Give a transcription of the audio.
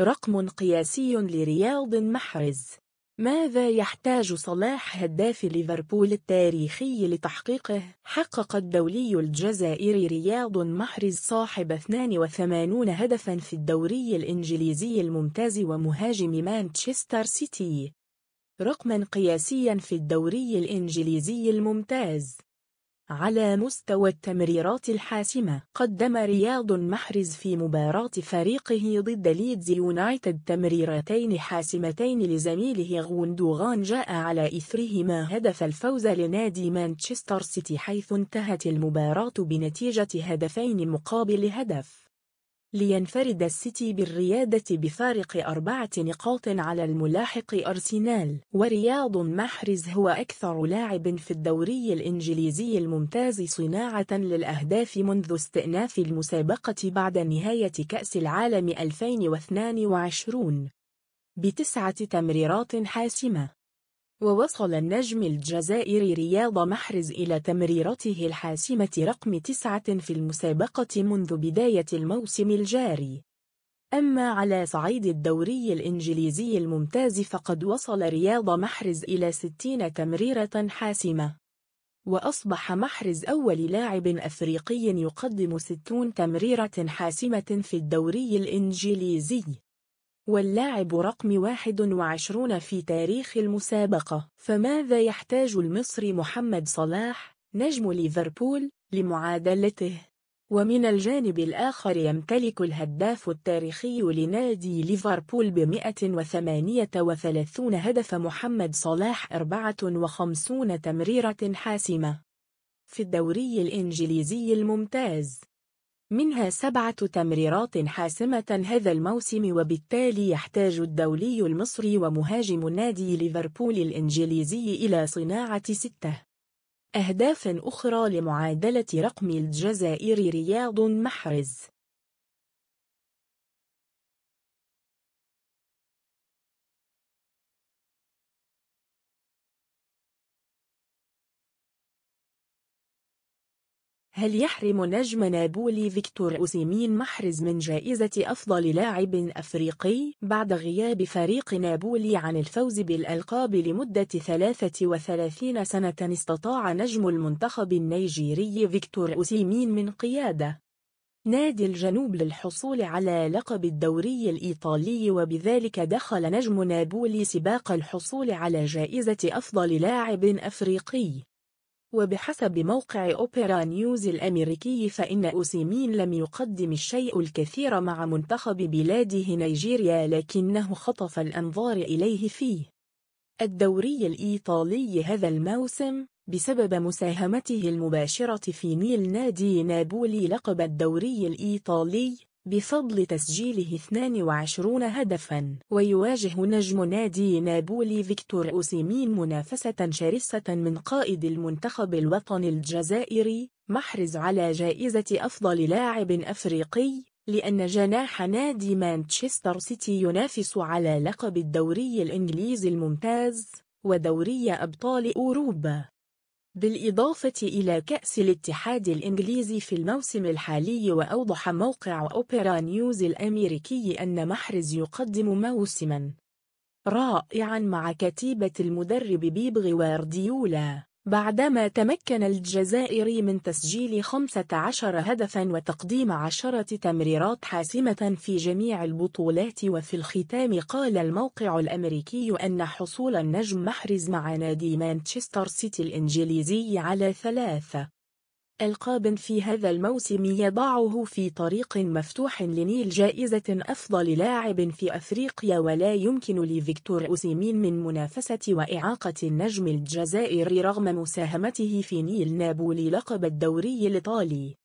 رقم قياسي لرياض محرز. ماذا يحتاج صلاح هداف ليفربول التاريخي لتحقيقه؟ حقق الدولي الجزائري رياض محرز صاحب 82 هدفاً في الدوري الإنجليزي الممتاز ومهاجم مانشستر سيتي رقماً قياسياً في الدوري الإنجليزي الممتاز. على مستوى التمريرات الحاسمة، قدم رياض محرز في مباراة فريقه ضد ليدز يونايتد تمريرتين حاسمتين لزميله غوندوغان جاء على إثرهما هدف الفوز لنادي مانشستر سيتي، حيث انتهت المباراة بنتيجة 2-1 لينفرد السيتي بالريادة بفارق 4 نقاط على الملاحق أرسنال. ورياض محرز هو أكثر لاعب في الدوري الإنجليزي الممتاز صناعة للأهداف منذ استئناف المسابقة بعد نهاية كأس العالم 2022 ب9 تمريرات حاسمة. ووصل النجم الجزائري رياض محرز إلى تمريرته الحاسمة رقم 9 في المسابقة منذ بداية الموسم الجاري. أما على صعيد الدوري الإنجليزي الممتاز فقد وصل رياض محرز إلى 60 تمريرة حاسمة، وأصبح محرز أول لاعب أفريقي يقدم 60 تمريرة حاسمة في الدوري الإنجليزي، واللاعب رقم 21 في تاريخ المسابقة. فماذا يحتاج المصري محمد صلاح نجم ليفربول لمعادلته؟ ومن الجانب الآخر يمتلك الهداف التاريخي لنادي ليفربول ب138 هدف محمد صلاح 54 تمريرة حاسمة في الدوري الإنجليزي الممتاز، منها 7 تمريرات حاسمة هذا الموسم، وبالتالي يحتاج الدولي المصري ومهاجم نادي ليفربول الإنجليزي إلى صناعة 6 أهداف أخرى لمعادلة رقم الجزائري رياض محرز. هل يحرم نجم نابولي فيكتور أوسيمين محرز من جائزة أفضل لاعب أفريقي بعد غياب فريق نابولي عن الفوز بالألقاب لمدة 33 سنة؟ استطاع نجم المنتخب النيجيري فيكتور أوسيمين من قيادة نادي الجنوب للحصول على لقب الدوري الإيطالي، وبذلك دخل نجم نابولي سباق الحصول على جائزة أفضل لاعب أفريقي. وبحسب موقع أوبرا نيوز الأمريكي فإن أوسيمين لم يقدم الشيء الكثير مع منتخب بلاده نيجيريا، لكنه خطف الأنظار إليه في الدوري الإيطالي هذا الموسم بسبب مساهمته المباشرة في نيل نادي نابولي لقب الدوري الإيطالي بفضل تسجيله 22 هدفاً. ويواجه نجم نادي نابولي فيكتور أوسيمين منافسة شرسة من قائد المنتخب الوطني الجزائري محرز على جائزة أفضل لاعب أفريقي، لأن جناح نادي مانشستر سيتي ينافس على لقب الدوري الإنجليزي الممتاز ودوري أبطال أوروبا، بالإضافة إلى كأس الاتحاد الإنجليزي في الموسم الحالي. وأوضح موقع أوبرا نيوز الأمريكي أن محرز يقدم موسماً رائعاً مع كتيبة المدرب بيب غوارديولا، بعدما تمكن الجزائري من تسجيل 15 هدفاً وتقديم 10 تمريرات حاسمة في جميع البطولات. وفي الختام قال الموقع الأمريكي أن حصول النجم محرز مع نادي مانشستر سيتي الإنجليزي على 3 ألقاب في هذا الموسم يضعه في طريق مفتوح لنيل جائزة أفضل لاعب في أفريقيا، ولا يمكن لفيكتور أوسيمين من منافسة وإعاقة النجم الجزائري رغم مساهمته في نيل نابولي لقب الدوري الإيطالي.